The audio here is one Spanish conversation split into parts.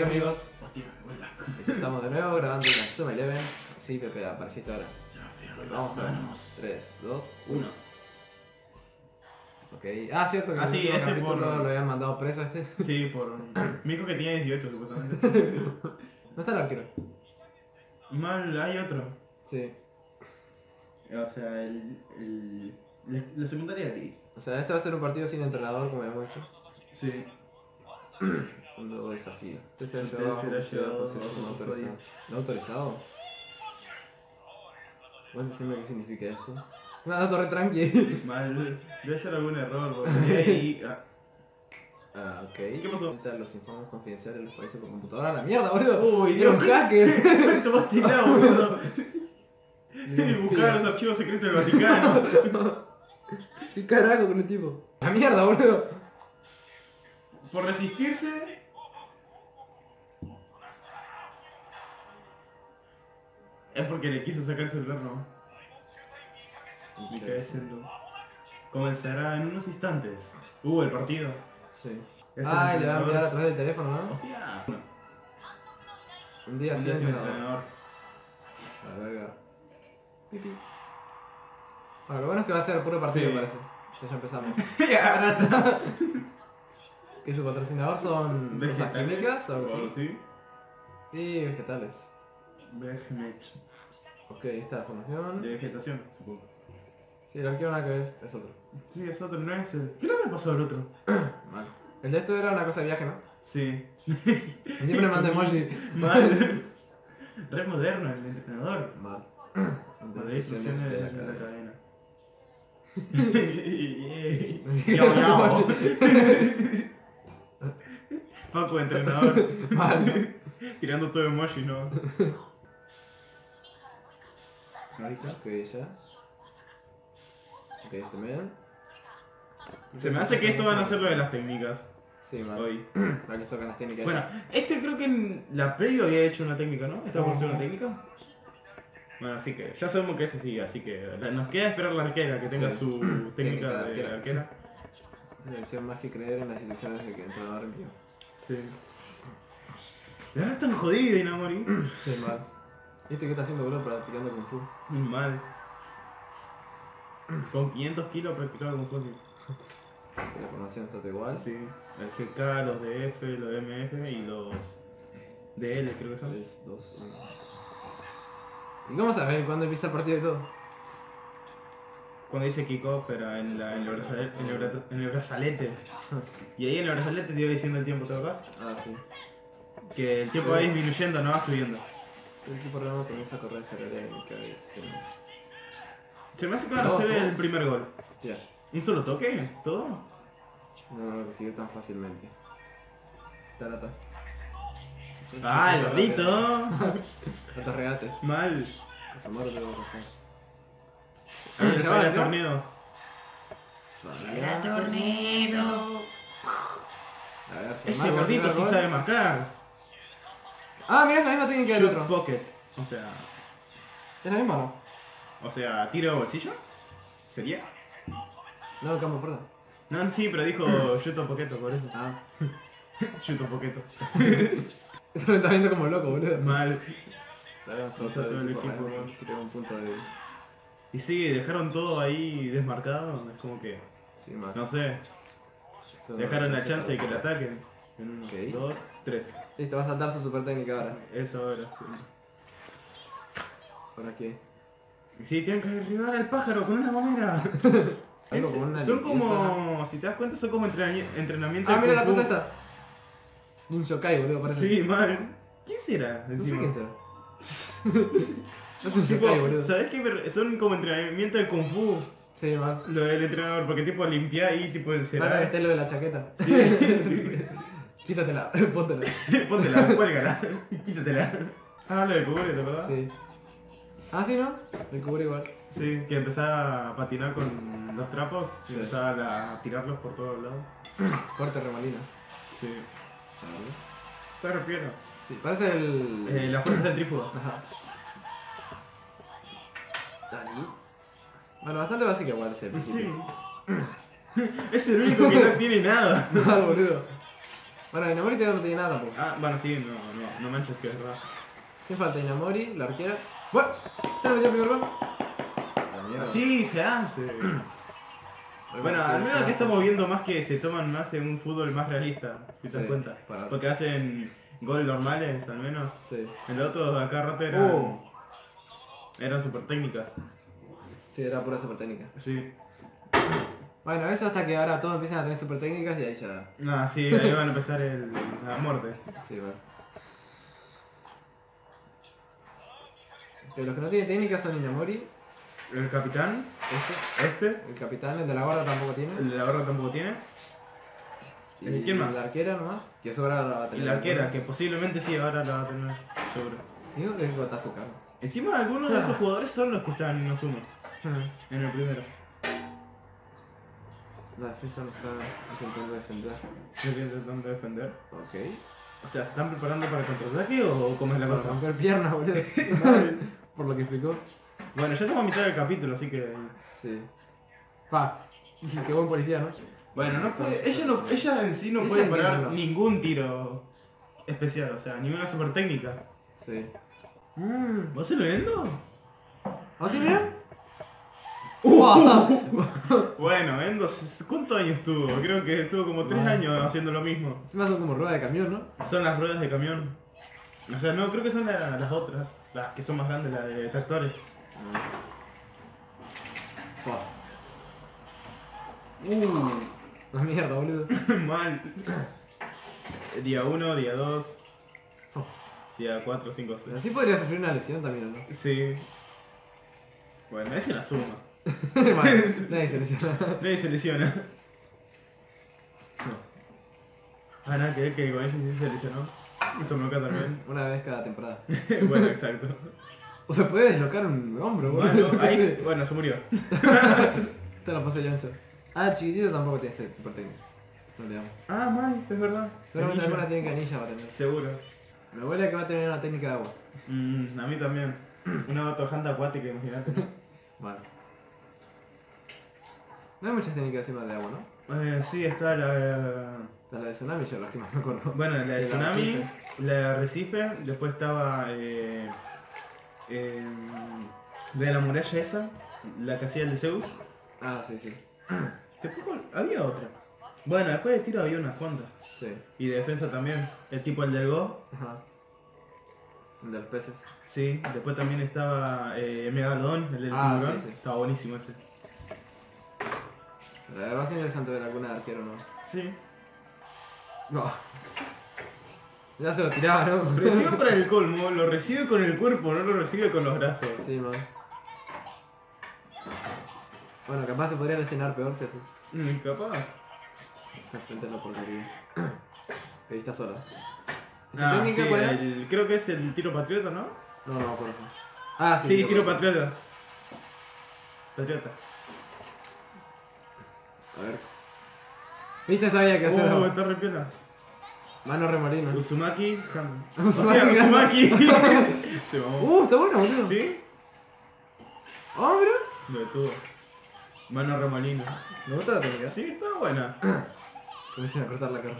Bien amigos, estamos de nuevo grabando la Zoom 11. Sí, Pepe, apareciste ahora. Vamos a ver, 3, 2, 1. Ok, ah, cierto que en el último capítulo lo habían mandado preso a este. Sí, por me dijo que tenía 18 supuestamente. No está el arquero. Mal, hay otro. Sí. O sea, la secundaria gris. O sea, este va a ser un partido sin entrenador, como habíamos hecho. Sí. Un nuevo desafío. Este se ha llevado autorizado. ¿No autorizado? ¿Puedes decirme qué significa esto? Me ha dado re tranqui. Mal, debe ser algún error, porque ah, ok. ¿Qué pasó? Los informes confidenciales los países por computadora. ¡La mierda, boludo! ¡Uy, era un hacker! ¡Cuánto más tirado, boludo! Y buscaba los archivos secretos del Vaticano. ¿Qué carajo con el tipo? ¡La mierda, boludo! Por resistirse... Es porque le quiso sacar el celular, ¿no? Me cae siendo... Comenzará en unos instantes. El partido. Sí. Ah, le va a enviar atrás del teléfono, ¿no? Hostia. Un día sin entrenador. La verga. Pipi. Bueno, lo bueno es que va a ser puro partido, me parece. Ya empezamos. ¿Qué su patrocinador son cosas químicas o algo así? Sí. Sí, vegetales. Ok, esta es la formación. De vegetación, supongo. Sí, el arquero nada que ves, es otro. Sí, es otro, no es el... ¿Qué le habrá pasado al otro? Mal. El de esto era una cosa de viaje, ¿no? Sí. Siempre le mandé emoji. Mal. Re moderno el entrenador. Mal. Las instrucciones de la cadena. Paco, entrenador. Mal. Tirando todo emoji, ¿no? Ok, ya. Ok, este medio. Se me hace que esto van a ser lo de las técnicas. Sí, man. Hoy. Aquí tocan las técnicas. Bueno, este creo que en la previo había hecho una técnica, ¿no? ¿Esta va a ser una técnica? Bueno, así que ya sabemos que ese sí, así que nos queda esperar la arquera, que tenga su técnica de la arquera. Selección más que creer en las decisiones de que entraba arquero. Sí. La verdad tan jodida, Inamori. Sí, mal. ¿Viste qué está haciendo, bro, practicando Kung Fu? Mal. Con 500 kilos practicado Kung Fu. La formación está todo igual. Sí. El GK, los DF, los MF y los DL creo que son. 3, 2, 1. ¿Y cómo saben cuándo empieza el partido y todo? Cuando dice kickoff era en el brazalete. Y ahí en el brazalete te iba diciendo el tiempo, ¿te acordás? Ah, sí. Que el tiempo va disminuyendo, no va subiendo. El equipo programa comienza a correr cerraré en cabeza. Se me hace claro hacer el primer gol. Hostia. ¿Un solo toque? ¿Todo? No lo consiguió tan fácilmente. Tarata. ¡Ah, el gordito! Tantos regates. Mal. Casemiro te va a pasar. El chaval de torneo. ¡Fallata torneo! Ese gordito sí sabe marcar. Ah, mirá, es la misma técnica del otro. Pocket. O sea... ¿Es la misma o no? O sea, ¿tiro bolsillo? ¿Sería? No, campo fuerte. No, sí, pero dijo Yuto Poqueto por eso. Ah. Yuto Poqueto. Esto lo está viendo como loco, boludo. Mal. La avanzó todo el equipo. Tiró un punto de... Y sí, dejaron todo ahí desmarcado. Es como que... Sí, mal. No sé. Dejaron la chance de que le ataquen. 1, 2, 3. Listo, va a saltar su super técnica ahora. Eso ahora, sí. ¿Ahora qué? Sí, tienen que derribar al pájaro con una mamera. Son como... Si te das cuenta, son como entrenamiento... Ah, mira la cosa esta. Un Shokai, boludo, parece. Sí, man. ¿Quién será? No sé quién será. Es un Shokai, boludo. ¿Sabés qué? Son como entrenamiento de Kung Fu. Sí, man. Lo del entrenador, porque tipo limpiar y tipo encerrar. Para que esté lo de la chaqueta. Sí. Quítatela, póntela. Póntela, cuélgala. Quítatela. Ah, lo del cubre, ¿te acordás? Sí. Ah, sí, ¿no? El cubre igual. Sí, que empezaba a patinar con los trapos y empezaba a tirarlos por todos lados. Corte remolina. Sí. Está refiero. Sí, parece el... la fuerza centrífuga. Ajá. Dani. Bueno, bastante básica igual es el principio. Sí. Es el único que no tiene nada. No, boludo. Bueno, Inamori no tiene nada tampoco. Ah, bueno, sí, no manches, que es verdad. ¿Qué falta? Inamori, la arquera. ¡Bueno! ¡Se le metió el primer gol! Así se hace. Bueno, al menos que estamos viendo más que se toman más en un fútbol más realista, si se dan cuenta. Porque hacen goles normales, al menos. Sí. El otro de acá rato eran super técnicas. Sí, era pura super técnica. Sí. Bueno, eso hasta que ahora todos empiezan a tener super técnicas y ahí ya... Ah, sí, ahí van a empezar la muerte. Sí, bueno. Pero los que no tienen técnicas son Inamori. El capitán, el capitán, el de la guarda tampoco tiene. El de la guarda tampoco tiene. ¿Y quién más? La arquera nomás, que eso ahora la va a tener. Y la arquera, que posiblemente sí, ahora la va a tener, seguro. Digo, tengo tazo caro. Encima algunos de esos jugadores son los que están en Osumo. En el primero. La defensa no está intentando defender. ¿No está intentando defender? Ok. O sea, ¿se están preparando para el contraataque o cómo es la cosa? Para romper piernas, boludo. Por lo que explicó. Bueno, ya estamos a mitad del capítulo, así que... Sí. Pa, qué buen policía, ¿no? Bueno, no puede... Ella en sí no puede parar ningún tiro especial, o sea, ninguna super técnica. Sí. ¿Vos se lo vendo? ¿Vos se lo vendo? Bueno, Vendo, ¿cuántos años tuvo? Creo que estuvo como 3 años haciendo lo mismo. Se me hacen como ruedas de camión, ¿no? Son las ruedas de camión. O sea, no, creo que son las otras, las que son más grandes, las de tractores. La mierda, boludo. Mal. Día 1, día 2, día 4, 5, 6. Así podría sufrir una lesión también, ¿o no? Sí. Bueno, ese la suma. Vale, nadie se lesiona. Nadie se lesiona. No. Ah, nada, que ver que con ella sí se lesionó. Eso me encanta también. Una vez cada temporada. Bueno, exacto. O sea, puede deslocar un hombro, bueno, ahí, bueno, se murió. Te lo pasé, Joncho. Ah, el chiquitito tampoco tiene ese super técnico. No le damos. Ah, mal, es verdad. Seguramente alguna tiene canilla va a tener. Seguro. Me huele que va a tener una técnica de agua. A mí también. Una batojanta acuática, imagínate. Vale. No hay muchas técnicas encima de agua, ¿no? Sí, está la de Tsunami, yo las que más me acuerdo. Bueno, la de Tsunami, la de Recife, después estaba... de la muralla esa, la que hacía el de Seúl. Ah, sí, sí. Después había otra. Bueno, después de tiro había unas cuantas. Sí. Y de defensa también. El tipo el del Go. Ajá. El de los peces. Sí, después también estaba Megalodon, el del Kumbugan. Sí, sí. Estaba buenísimo ese. Pero además es interesante ver alguna de arquero, ¿no? Sí. No. Ya se lo tiraba, ¿no? Recibe para el colmo, lo recibe con el cuerpo, no lo recibe con los brazos. Sí, man. Bueno, capaz se podría lesionar peor si haces. Capaz. Está frente a la portería. Pero está sola. Ah, sí, creo que es el tiro patriota, ¿no? No, por favor. Ah, sí. Sí, tiro patriota. A ver. ¿Viste? Sabía que hacer. No, está repiola. Mano remolino. Uzumaki. Uzumaki. Se mamó. Está bueno, boludo. ¿Sí? Ah, mira. Lo detuvo. Mano remolino. ¿Me gusta la técnica? Sí, está buena. Comencé a cortar la cara.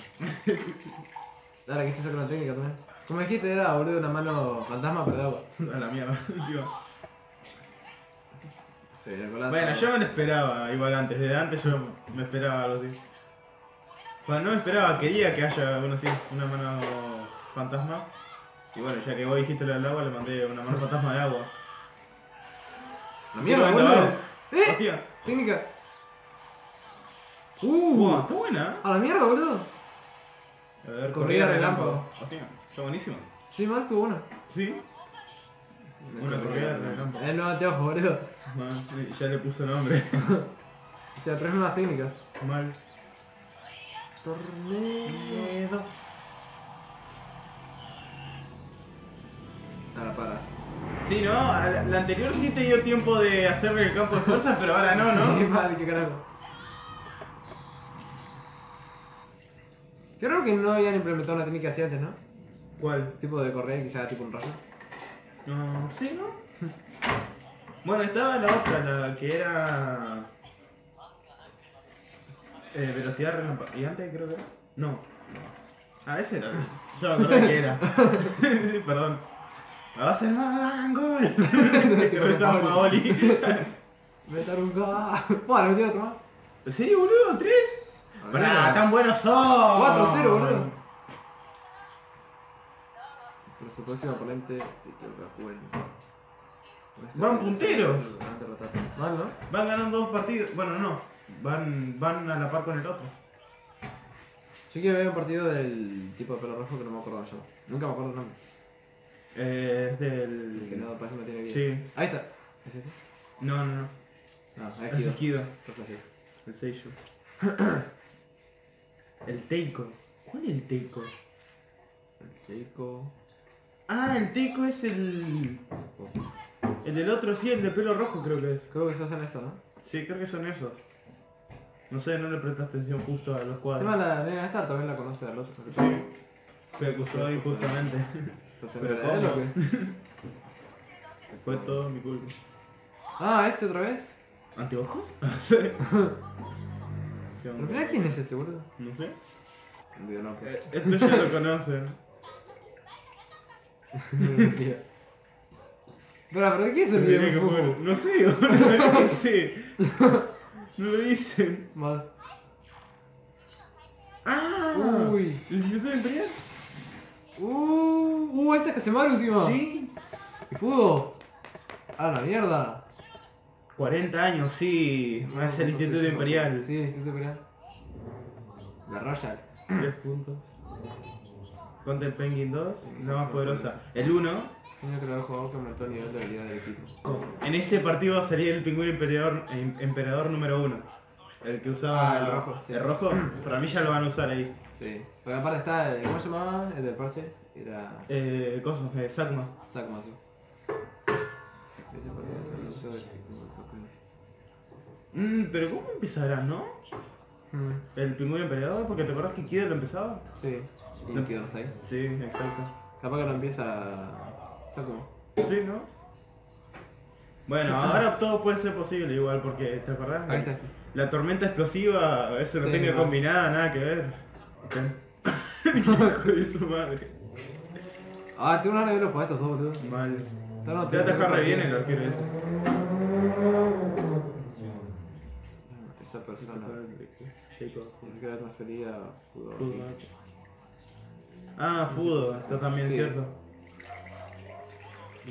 Ahora que estás con la técnica también. Como dijiste, era, boludo, una mano fantasma, pero de agua. A la mierda. Sí, la colaza. Bueno, yo me lo esperaba igual antes. Desde antes yo me esperaba algo así. Bueno, no me esperaba, quería que haya una mano fantasma. Y bueno, ya que vos dijiste lo del agua, le mandé una mano fantasma de agua. ¡La mierda, boludo! ¡Hostia! ¡Técnica! ¡Wow! ¡Está buena! ¡A la mierda, boludo! A ver, corrida relámpago. Hostia, está buenísimo. Sí, mal, estuvo buena. Sí. Una corrida relámpago. No bate ojo, boludo. Mal, sí, ya le puso nombre. Hostia, 3 nuevas técnicas. Mal. Tornado. Ahora para. Sí, ¿no? La anterior sí te dio tiempo de hacerle el campo de fuerzas, pero ahora no, ¿no? Sí, mal, qué carajo. Creo que no habían implementado una técnica así antes, ¿no? ¿Cuál? Tipo de correr, quizás tipo un rayo. No, sí, ¿no? Bueno, estaba la otra, la que era... velocidad relámpago. ¿Y antes creo que era? No. Ah, ese era. Yo me acordé que era. Perdón. Me va a hacer más gol. Te rezaba Paoli. Meter un gol. Bueno, metí otro más. ¿En serio, boludo? ¿Tres? Pará, tan buenos son. 4-0, boludo. Pero su próximo oponente te toca jugar. Van punteros. Van, ¿no? Van ganando 2 partidos. Bueno, no. Van a la par con el otro. Yo quiero ver un partido del tipo de pelo rojo que no me acuerdo yo. Nunca me acuerdo el nombre. Es del... Que no, parece que no tiene vida. Sí. Ahí está. ¿Es este? No, no, no. No, es Kido. Es Kido. El Seychell. El Teiko. ¿Cuál es el Teiko? El Teiko... Ah, el Teiko es el... El del otro, sí, el de pelo rojo creo que es. Creo que son esos, ¿no? Sí, creo que son esos. No sé, no le prestas atención justo a los cuadros. Se llama la nena Star, también la conoce del otro. Sí. Se acusó ahí justamente. Entonces, ¿pero él o qué? Fue todo mi culpa. Ah, ¿este otra vez? ¿Anteojos? Sí. Al final, ¿quién es este, boludo? No sé. Digo, no, pero... Esto ya lo conocen. Pero, ¿por qué es el video? No sé, no sé. No lo dicen. Mal. ¡Ah! ¡Uy! ¿El Instituto de Imperial? ¡Uh! ¡Esta Casemiro encima! ¡Sí! ¡Pudo! ¡A la mierda! 40 años, sí. No, es el Instituto Imperial. Sí, el Instituto Imperial. La Royal. 3 puntos. Contra el Penguin 2, la más poderosa. El 1. Uno que lo había jugado que aumentó el nivel de habilidad del equipo. En ese partido va a salir el Pingüino emperador número 1. El que usaba el rojo. Sí. El rojo, para mí ya lo van a usar ahí. Sí. Porque aparte está el... ¿Cómo se llamaba? El del parche. Era... Cosas, Sagma. Sagma, sí. Pero ¿cómo empezarás, no? El Pingüino emperador, porque te acordás que Kida lo empezaba. Sí. Y el Kido no está ahí. Sí, exacto. Capaz que lo empieza... ¿Saco? Sí, ¿no? Bueno, ahora todo puede ser posible igual, porque ¿te acordás? Ahí está, la tormenta explosiva, eso no sí, tiene igual. Combinada, nada que ver. Okay. Su madre. Ah, tengo una regla para estos dos, boludo. Vale. No, te atajar re bien el arquero ese. Esa persona... Tienes que haber transferido a Fudo. Ah, Fudo, está también sí. Cierto.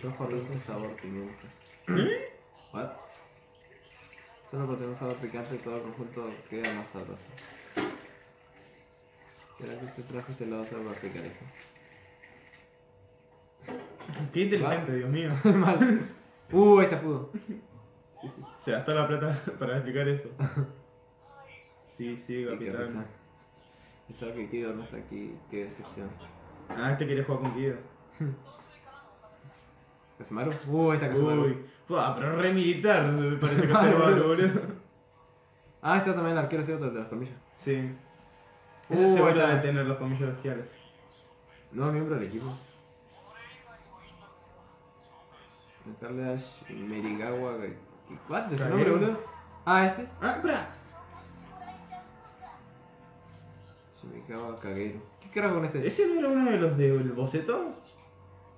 Rojo rico sabor pimienta. ¿What? Solo porque tiene un sabor picante todo el conjunto queda más sabroso. ¿Será que usted trajo este lado solo para picar eso? Qué inteligente, Dios mío. Mal. Ahí está Fudo. Se gastó la plata para explicar eso. Sí, sí, capitán. Pensaba que Kido no está aquí, qué decepción. Ah, este quiere jugar con Kido. ¿Casemiro? Ahí está Casemiro. Uy, pero re militar, me parece Casemiro, boludo. Ah, está también el arquero cierto de las comillas. Sí. Ese se va a detener los comillas bestiales. Nuevo miembro del equipo. Metallash, Merigawa... ¿What? ¿Ese nombre, boludo? Ah, este es. Ah, espera. Merigawa Kageyama. ¿Qué carajo con este? ¿Ese no era uno de los del boceto?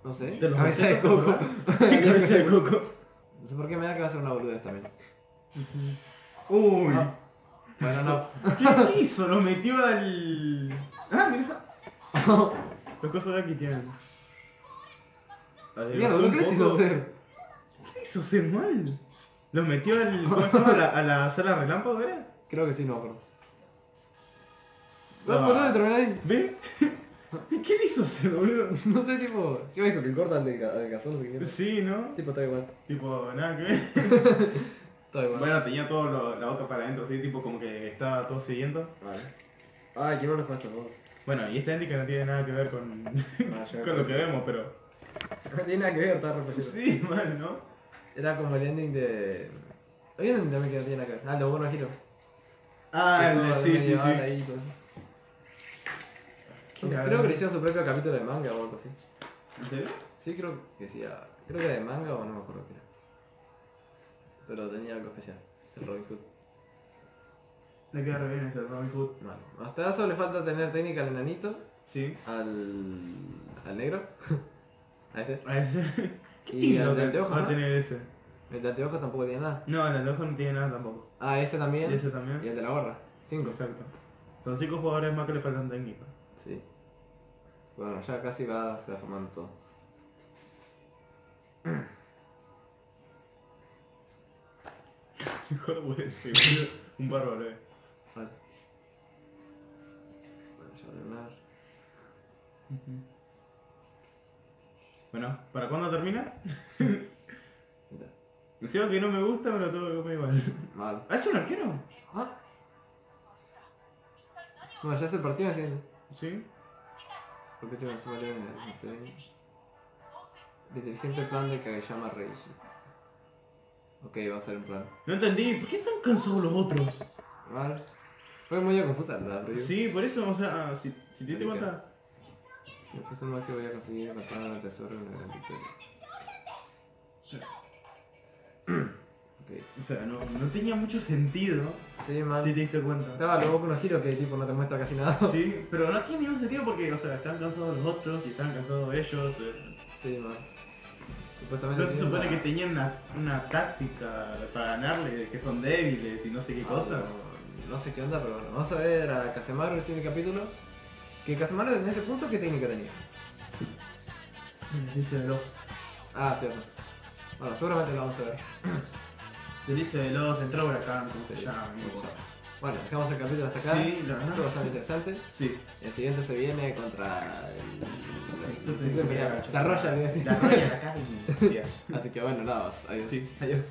No sé, de cabeza de coco. Cabeza de coco. No sé por qué me da que va a ser una boludez también. Uy. No. Bueno, no. ¿Qué hizo? Lo metió al... Ah, mirá. Los cosas de aquí tienen. Mierda, ¿qué les hizo hacer? ¿Qué hizo hacer mal? ¿Los metió al... ¿Cómo se llama? ¿A la sala relámpago, verdad? Creo que sí, no, bro. ¿Vas a poner de terminar ahí? ¿Ve? ¿Qué le hizo ese boludo? No sé, tipo... Si me dijo que corta el cazón, no sé qué. Sí, ¿no? Tipo, está igual. Tipo, nada que ver. Está igual. Bueno, tenía toda la boca para adentro, así, tipo, como que estaba todo siguiendo. Vale. Ay, quiero los pastos todos. Bueno, y este Andy que no tiene nada que ver con... con lo que vemos, pero... No tiene nada que ver, está repellado. Sí, mal, ¿no? Era como el ending de... Había un ending también que no tiene nada que ver. Ah, lo bueno, giro. Ah, sí, sí, sí. Creo que le hicieron su propio capítulo de manga o algo así. ¿En serio? Sí, creo que sí. Creo que era de manga o no me acuerdo qué era. Pero tenía algo especial. El Robin Hood. Le queda re bien ese Robin Hood. Vale. Hasta eso le falta tener técnica al enanito Sí. Al negro. A este. A ese. Y al de anteojo, ¿no? Tener ese. El de anteojo tampoco tiene nada. No, el de anteojo no tiene nada tampoco. Ah, este también. Y ese también. Y el de la gorra. 5. Exacto. Son 5 jugadores más que le faltan técnicos. Sí. Bueno, ya casi se va sumando todo. Mejor lo puede ser. Un bárbaro, Vale. Bueno, ya voy a hablar. Bueno, ¿para cuándo termina? Encima que no me gusta, pero todo me come igual. Mal. ¿Ah, es un arquero? Ah. Bueno, ya es el partido así. Sí. ¿Por qué tengo que hacer en el tren? Inteligente plan de Kageyama Reishi. Ok, va a ser un plan. No entendí, ¿por qué están cansados los otros? Vale. Fue muy confusa la review. Sí, por eso, o sea, si te diste cuenta. Si me fuese un vacío voy a conseguir matar al tesoro en la gran victoria. Okay. O sea, no tenía mucho sentido. Sí, man. Si te diste cuenta. Estaba luego con los giros que tipo no te muestra casi nada. Sí, pero no tiene ningún sentido porque, o sea, están cansados los otros y están cansados ellos. Sí, man. Supuestamente. Entonces se supone que tenían una táctica para ganarle, que son débiles y no sé qué cosa. No sé qué onda, pero bueno. Vamos a ver a Casemiro en el capítulo. Que Casemiro en ese punto, ¿qué técnica tenía? Dice veloz. Ah, cierto. Bueno, seguramente lo vamos a ver. Dice veloz, entró huracán, como se llama. Bueno, dejamos el capítulo hasta acá. Sí, la verdad. Estuvo bastante interesante. Sí. El siguiente se viene contra el Imperial. La Roya, voy a decir. La Roya de acá. Así que bueno, nada más. Adiós. Sí, adiós.